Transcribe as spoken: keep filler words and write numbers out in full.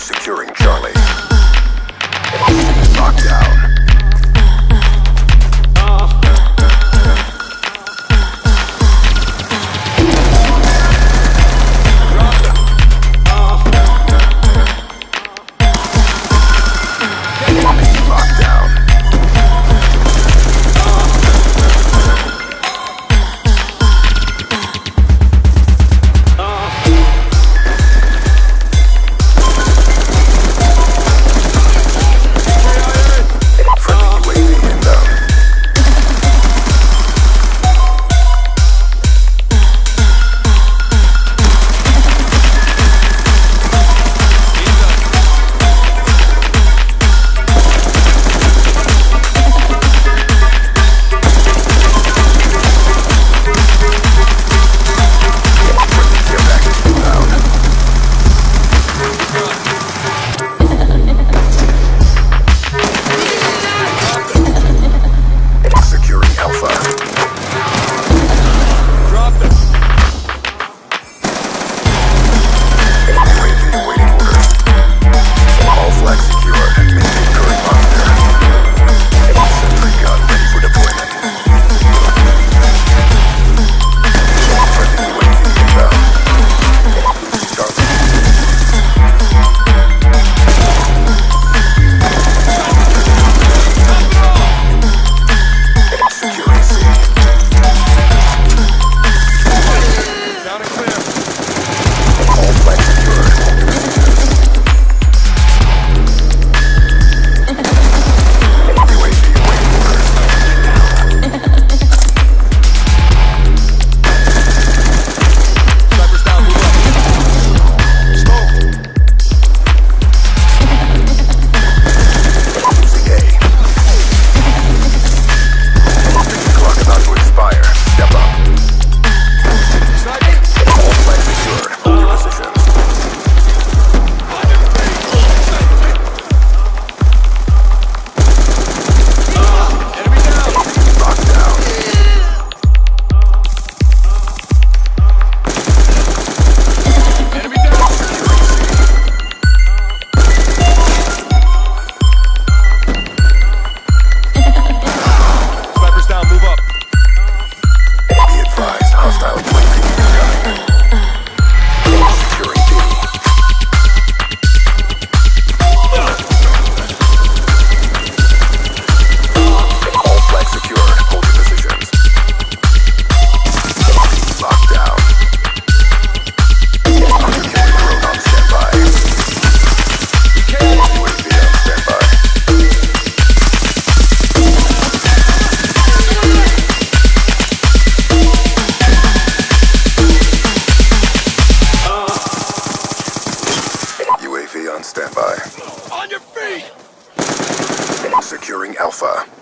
Securing Charlie. Lockdown. On standby. On your feet! Securing Alpha.